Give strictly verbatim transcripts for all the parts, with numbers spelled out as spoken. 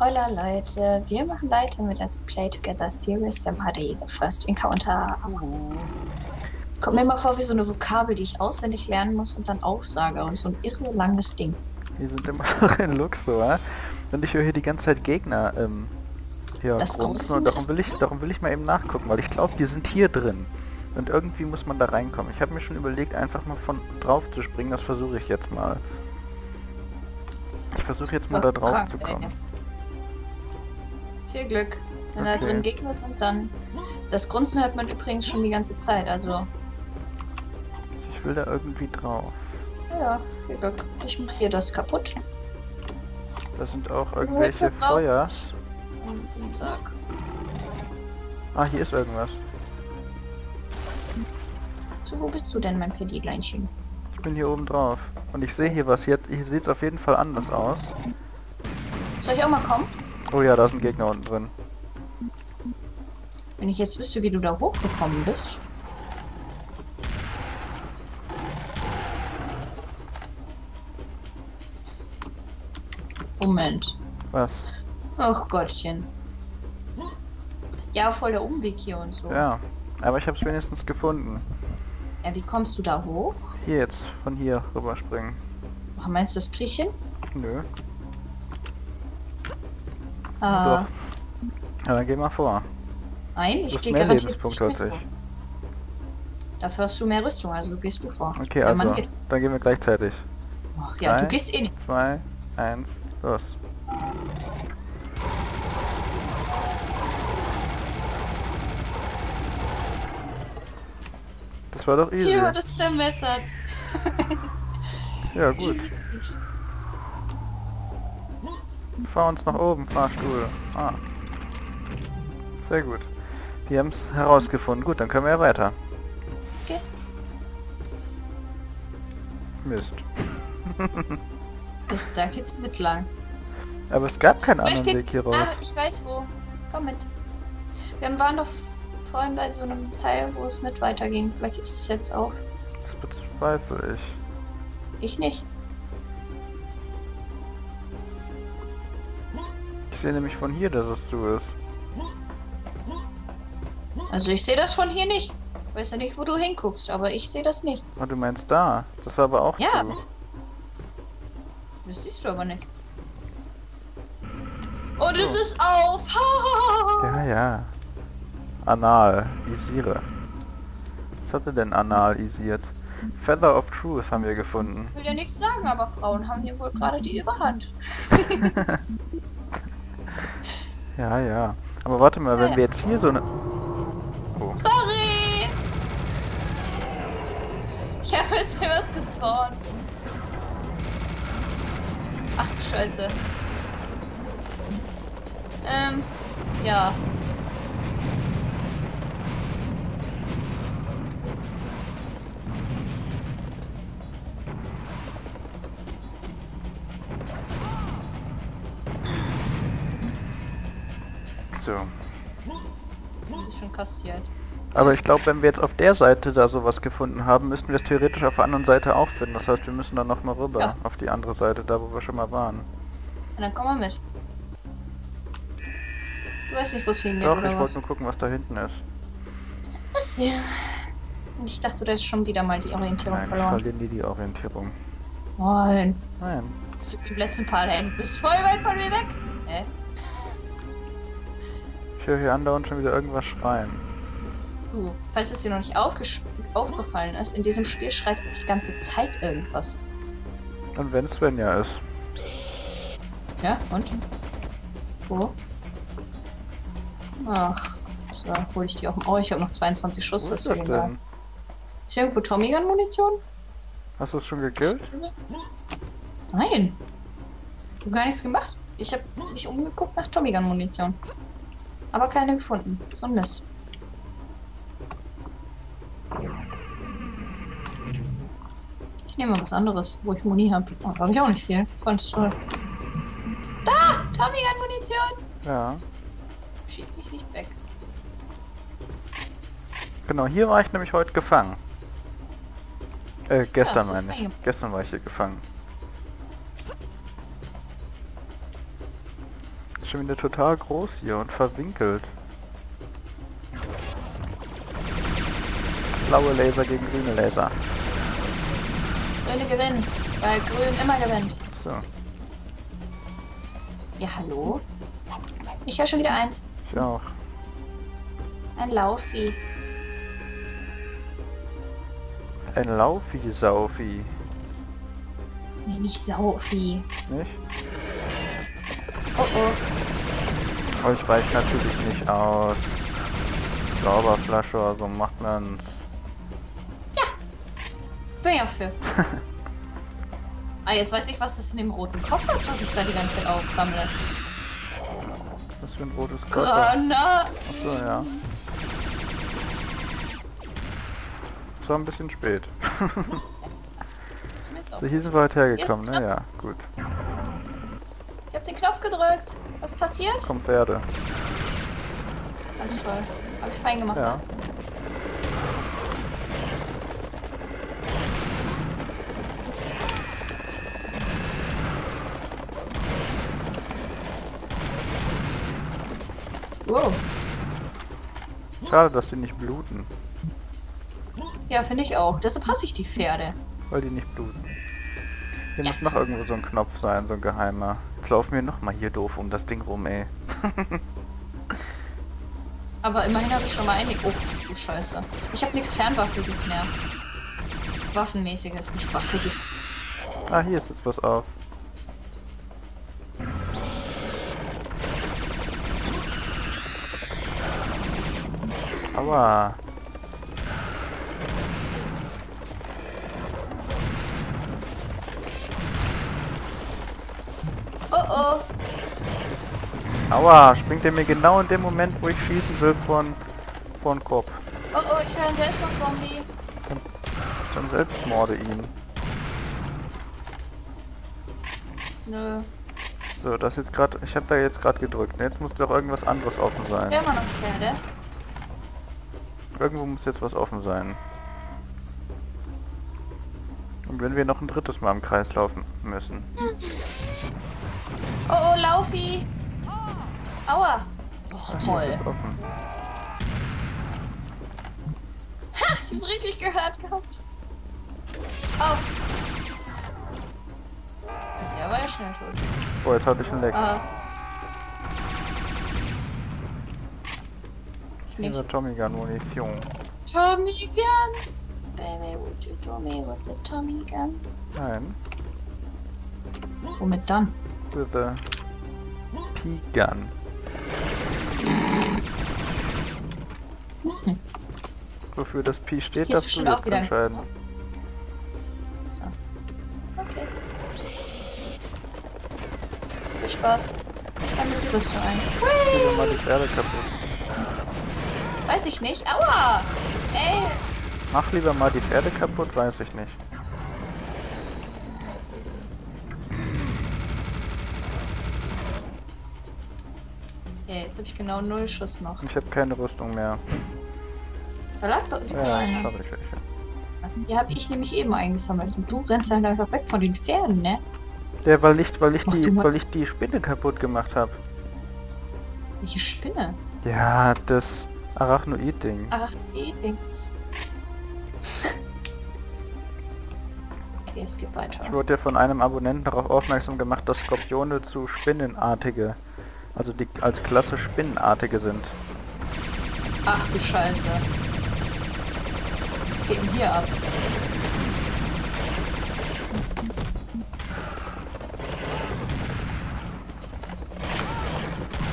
Hola Leute, wir machen weiter mit Let's Play Together Series Sam H D The First Encounter. Es kommt mir immer vor wie so eine Vokabel, die ich auswendig lernen muss und dann aufsage und so ein irre langes Ding. Wir sind immer noch in Luxor und ich höre hier die ganze Zeit Gegner ähm, hier grunzen und darum will, ich, darum will ich mal eben nachgucken, weil ich glaube, die sind hier drin. Und irgendwie muss man da reinkommen. Ich habe mir schon überlegt, einfach mal von drauf zu springen. Das versuche ich jetzt mal. Ich versuche jetzt so mal da drauf krank, zu kommen. Ey. Viel Glück. Wenn okay. da drin Gegner sind, dann... Das Grunzen hört man übrigens schon die ganze Zeit, also... Ich will da irgendwie drauf. Ja, viel Glück. Ich mache hier das kaputt. Da sind auch irgendwelche Feuer. Und, und sag. Ah, hier ist irgendwas. So, wo bist du denn, mein Pedi-Leinchen? Ich bin hier oben drauf. Und ich sehe hier was. Jetzt, hier sieht es auf jeden Fall anders aus. Soll ich auch mal kommen? Oh ja, da ist ein Gegner unten drin. Wenn ich jetzt wüsste, wie du da hochgekommen bist. Moment. Was? Ach Gottchen. Ja, voll der Umweg hier und so. Ja, aber ich habe es wenigstens gefunden. Ja, wie kommst du da hoch? Hier jetzt, von hier rüberspringen. Ach, meinst du das Kriechen? Nö. Ah. Doch. Ja, dann geh mal vor. Nein, ich gehe garantiert nicht mehr vor. Dafür hast du mehr Rüstung, also gehst du vor. Okay, ja, also, geht... dann gehen wir gleichzeitig. Ach ja, drei, du gehst eh nicht. Zwei, eins, los. War doch easy. Hier wird es zermessert. Ja, gut. Easy, easy. Fahr uns nach oben, Fahrstuhl. Ah. Sehr gut. Die haben es herausgefunden. Gut, dann können wir ja weiter. Okay. Mist. Bis da geht's mit lang. Aber es gab keinen Vielleicht anderen Weg hier raus. Ah, ich weiß wo. Komm mit. Wir waren doch... Vor allem bei so einem Teil, wo es nicht weiterging. Vielleicht ist es jetzt auf. Das bezweifle ich. Ich nicht. Ich sehe nämlich von hier, dass es zu ist. Also ich sehe das von hier nicht. Ich weiß ja nicht, wo du hinguckst, aber ich sehe das nicht. Ah, du meinst da. Das war aber auch ja. Zu. Das siehst du aber nicht. Und oh. Es ist auf! Ja, ja. Analisiere. Was hatte denn analisiert? Feather of Truth haben wir gefunden. Ich will ja nichts sagen, aber Frauen haben hier wohl gerade die Überhand. Ja, ja. Aber warte mal, wenn ja, wir jetzt hier so eine... Oh. Sorry! Ich habe jetzt hier was gespawnt. Ach du Scheiße. Ähm, ja. So. Schon kassiert. Aber ich glaube, wenn wir jetzt auf der Seite da sowas gefunden haben, müssten wir es theoretisch auf der anderen Seite auch finden. Das heißt, wir müssen dann nochmal rüber, ja. Auf die andere Seite, da wo wir schon mal waren. Und dann kommen wir mit. Du weißt nicht, wo es hingeht, oder was? Doch, ich wollte nur gucken, was da hinten ist. Was? Ich dachte, da ist schon wieder mal die Orientierung Nein, verloren. Nein, verlieren die die Orientierung. Nein. Nein. Das ist im letzten Part, ey. Du bist voll weit von mir weg. Äh. Ich höre hier andauernd schon wieder irgendwas schreien. Uh, falls es dir noch nicht aufgefallen ist, in diesem Spiel schreit die ganze Zeit irgendwas. Und wenn es Svenja ist. Ja, und? Wo? Ach, so, hol ich die auch. Oh, ich habe noch zweiundzwanzig Schuss. Wo ist das denn? Ist hier irgendwo Tommy Gun Munition? Hast du es schon gekillt? Nein. Ich habe gar nichts gemacht. Ich habe mich umgeguckt nach Tommy Gun Munition. Aber keine gefunden. So ein Mist. Ich nehme mal was anderes, wo ich Muni habe. Oh, da habe ich auch nicht viel. Ganz toll. Da! Tommy Gun Munition! Ja. Schieb mich nicht weg. Genau, hier war ich nämlich heute gefangen. Äh, gestern ja, meine ich. Gestern war ich hier gefangen. Ist schon wieder total groß hier und verwinkelt. Blaue Laser gegen grüne Laser. Grüne gewinnen, weil grün immer gewinnt. So. Ja, hallo? Ich höre schon wieder eins. Ich auch. Ein Laufi. Ein Laufi-Saufi. Nee, nicht Saufi. Nicht? Oh oh. Ich weiß natürlich nicht aus. Zauberflasche oder so, also macht man's. Ja. Bin ich auch für. Ah, jetzt weiß ich, was das in dem roten Koffer ist, was ich da die ganze Zeit aufsammle. Was für ein rotes Koffer? Granat! Achso, ja. Das war ein bisschen spät. So, hier sind wir halt hergekommen, ne? Ja, gut. Ich hab den Knopf gedrückt. Was passiert? Komm, Pferde. Ganz toll. Hab ich fein gemacht. Ja. Ne? Wow. Schade, dass die nicht bluten. Ja, finde ich auch. Deshalb hasse ich die Pferde. Weil die nicht bluten. Hier ja. Muss noch irgendwo so ein Knopf sein, so ein geheimer. Jetzt laufen wir nochmal hier doof um das Ding rum, ey. Aber immerhin habe ich schon mal eine... Oh, du Scheiße. Ich habe nichts Fernwaffiges mehr. Waffenmäßiges, nicht Waffiges. Ah, hier ist jetzt was auf. Aua. Oh oh. Aua, springt er mir genau in dem Moment, wo ich schießen will, von von Kopf. Oh oh, ich höre einen Selbstmord-Bombi. Dann selbstmorde ihn. Nö. So, das jetzt gerade, ich habe da jetzt gerade gedrückt. Jetzt muss doch irgendwas anderes offen sein. Ja, man noch Pferde. Irgendwo muss jetzt was offen sein. Und wenn wir noch ein drittes Mal im Kreis laufen müssen. Oh oh, Laufi! Aua! Och, toll! Ha! Ich hab's richtig gehört gehabt! Oh! Der war ja schnell tot. Oh, jetzt hab ich einen Leck. Uh. Nicht. Tommy Gun Munition. Tommy Gun! Baby, would you do me with the Tommy Gun? Nein. Womit dann? With the P-Gun. Hm. Wofür das P steht, das du jetzt entscheiden. So. Okay. Viel Spaß. Ich sammle die Rüstung ein. Ich will mal die Pferde kaputt. Weiß ich nicht. Aua! Ey! Mach lieber mal die Pferde kaputt, weiß ich nicht. Ja, jetzt habe ich genau null Schuss noch. Ich habe keine Rüstung mehr. Da lag doch ja, eine. Die habe ich nämlich eben eingesammelt. Und du rennst dann einfach weg von den Pferden, ne? Ja, weil ich, weil ich, die, weil ich die Spinne kaputt gemacht habe. Welche Spinne? Ja, das... Arachnoid-Ding. Arachnoid-Ding. Okay, es geht weiter. Ich wurde ja von einem Abonnenten darauf aufmerksam gemacht, dass Skorpione zu Spinnenartige, also die als Klasse Spinnenartige sind. Ach du Scheiße. Was geht denn hier ab?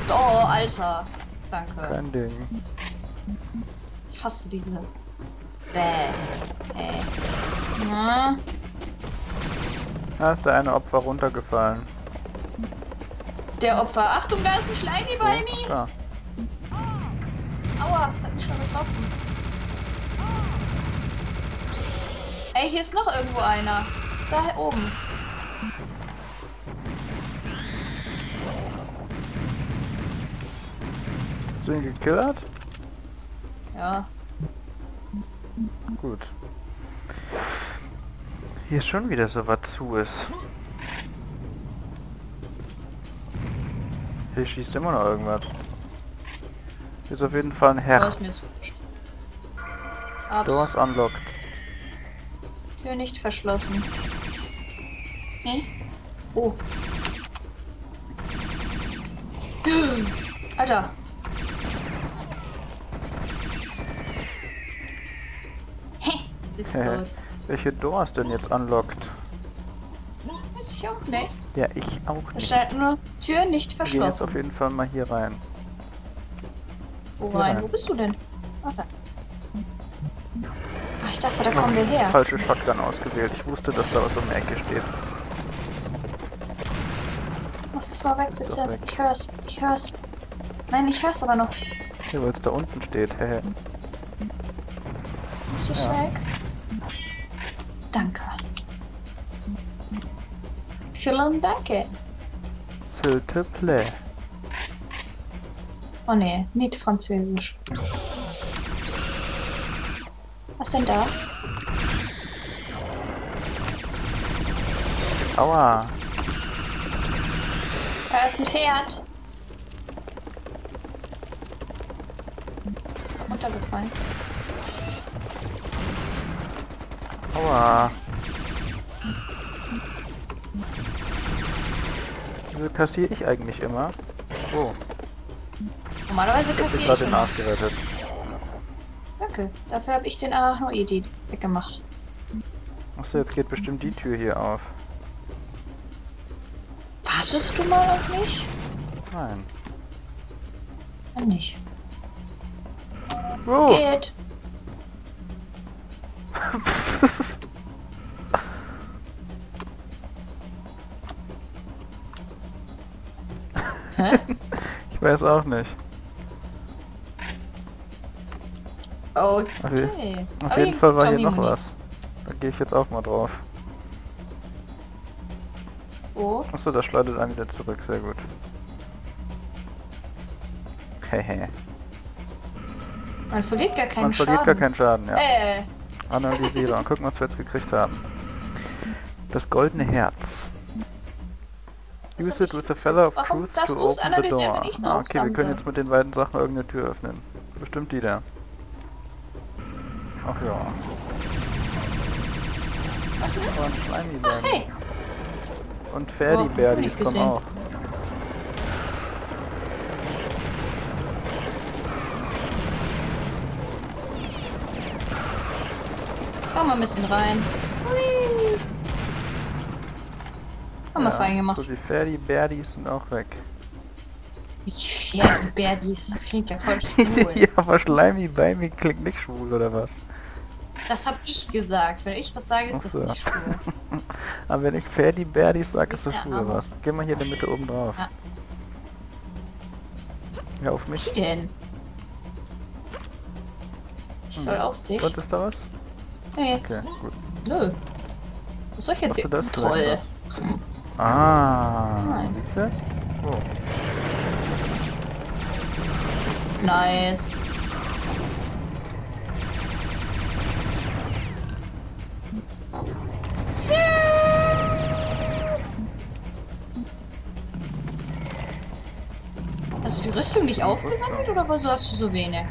Oh, Alter. Danke. Kein Ding. Ich hasse diese. Bäh. Ey. Na? Da ist der eine Opfer runtergefallen. Der Opfer. Achtung, da ist ein Schleimi bei mir. Ja. Aua, das hat mich schon getroffen. Ey, hier ist noch irgendwo einer. Da oben. Hast du ihn gekillt? Ja. Gut. Hier ist schon wieder so was zu ist. Hier schießt immer noch irgendwas. Hier ist auf jeden Fall ein Herz. Doors unlocked. Tür nicht verschlossen. Hä? Oh. Alter. Hä? Ist tot. Welche Doors denn jetzt unlocked? Weiß ich auch nicht. Ja, ich auch nicht. Da steht nur Tür nicht verschlossen. Wir gehen jetzt auf jeden Fall mal hier rein. Wo hier rein? rein? Wo bist du denn? Ach, da. Ach, ich dachte, da kommen wir her. Falsche Shotgun ausgewählt. Ich wusste, dass da was um die Ecke steht. Mach das mal weg, bitte. Weg. Ich hör's. Ich hör's. Nein, ich hör's aber noch. Ja, weil es da unten steht. Hä? Machst du es weg? Danke. Vielen Dank. S'il te plaît. Oh ne, nicht französisch. Was denn da? Aua. Da ist ein Pferd. Das ist da runtergefallen. Aua. Wieso kassiere ich eigentlich immer? Oh. Normalerweise kassiere ich. Ich habe den gerettet. Danke, dafür habe ich den Arachnoid weggemacht. Achso, jetzt geht bestimmt die Tür hier auf. Wartest du mal auf mich? Nein. Nein, nicht. Oh. Geht. Hä? Ich weiß auch nicht. Okay. Okay. Auf jeden Fall war hier noch was. Da gehe ich jetzt auch mal drauf. Oh. Achso, das schleidet einen wieder zurück. Sehr gut. Hehe. Man verliert gar keinen Schaden. Man verliert gar keinen Schaden, ja. Äh. Analysiere und gucken, was wir jetzt gekriegt haben. Das goldene Herz. Use it with the Feather of Truth to open the door. Ah, okay, wir können jetzt mit den beiden Sachen irgendeine Tür öffnen. Bestimmt die da. Ach ja. Was denn? Und Ach, hey. Und Ferdi-Bärdis kommen auch. Komm mal ein bisschen rein. Hui. Haben wir ja, fein gemacht. So die Ferdi-Bärdis sind auch weg. Die Ferdi-Bärdis, das klingt ja voll schwul. Ja, aber Schleimi bei mir klingt nicht schwul, oder was? Das hab ich gesagt. Wenn ich das sage, ist das so. Nicht schwul. Aber wenn ich Ferdi-Bärdis sage, ist das schwul, oder was? Geh mal hier in der Mitte oben drauf. Ja, ja auf mich. Wie denn? Ich hm. soll auf dich. Und ist da was? Ja, jetzt. Okay, gut. Nö. Was soll ich jetzt hier? Das Troll. Ah. Nein. Siehst du? Oh. Nice. Tschüss. Hast du die Rüstung nicht aufgesammelt oder wieso hast du so wenig?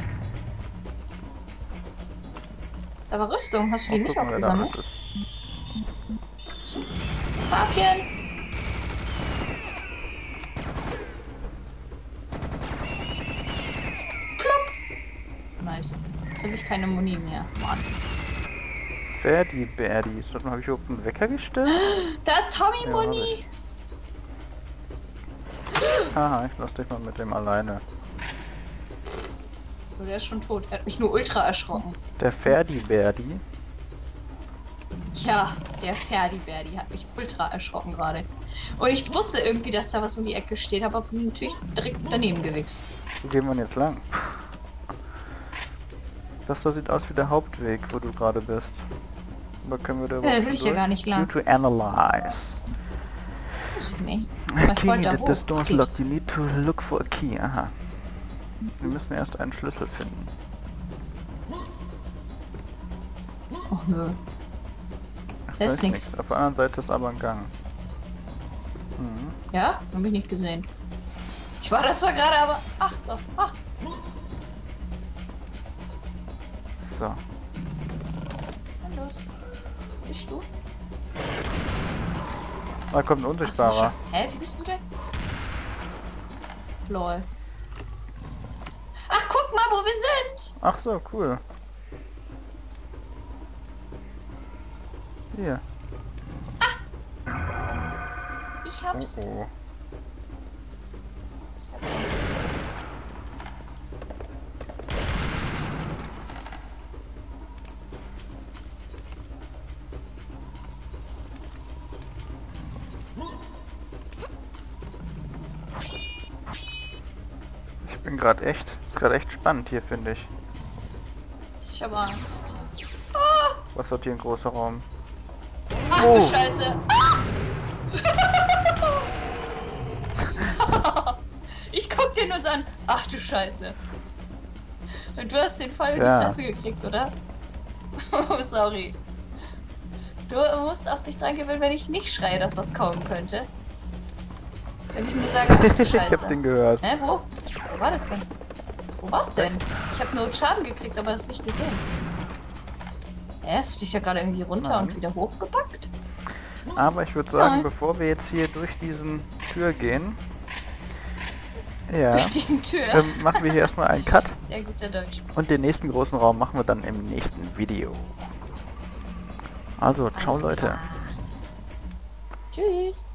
Da war Rüstung, hast du die nicht aufgesammelt? Fabchen! Jetzt habe ich keine Muni mehr. Mann. Ferdi-Bärdis. Warte mal, habe ich auf den Wecker gestellt? Da ist Tommy ja, Muni! Haha, ich lass dich mal mit dem alleine. So, der ist schon tot. Er hat mich nur ultra erschrocken. Der Ferdi-Bärdi? Ja, der Ferdi-Bärdi hat mich ultra erschrocken gerade. Und ich wusste irgendwie, dass da was um die Ecke steht, aber bin natürlich direkt daneben gewichst. Wo gehen wir denn jetzt lang? Das da sieht aus wie der Hauptweg, wo du gerade bist. Aber können wir da ja, da will ich ja gar nicht lang. You to analyze. Weiß ich nicht. Aber ich wollte da hoch. This door's locked. You need to look for a key. Aha. Wir müssen erst einen Schlüssel finden. Oh nö. Das ist nichts. Auf der anderen Seite ist aber ein Gang. Mhm. Ja? Hab ich nicht gesehen. Ich war das zwar gerade, aber... Ach doch, ach. So. Dann los. Bist du? Da kommt ein Unsichtbarer. Hä, wie bist du denn? Lol. Ach, guck mal, wo wir sind. Ach so, cool. Hier. Ah. Ich hab's. Oh, oh. Ich bin gerade echt, ist gerade echt spannend hier, finde ich. Ich habe Angst. Ah. Was hat hier ein großer Raum? Ach du Scheiße! Ah! Ich guck dir nur so an. Ach du Scheiße! Und du hast den Fall in die Fresse gekriegt, oder? Oh, sorry. Du musst auch dich dran gewöhnen, wenn ich nicht schreie, dass was kommen könnte. Wenn ich nur sage, ach du Scheiße. Ich hab den gehört. Hä, wo? Wo war das denn? Wo war's denn? Ich hab nur Schaden gekriegt, aber das nicht gesehen. Hä, hast du dich ja gerade irgendwie runter Nein. und wieder hochgepackt? Aber ich würde sagen, Nein. bevor wir jetzt hier durch diesen Tür gehen... Ja, durch diesen Tür? Ähm, machen wir hier erstmal einen Cut. Sehr guter Deutsch. Und den nächsten großen Raum machen wir dann im nächsten Video. Also, ciao Leute. Tschüss.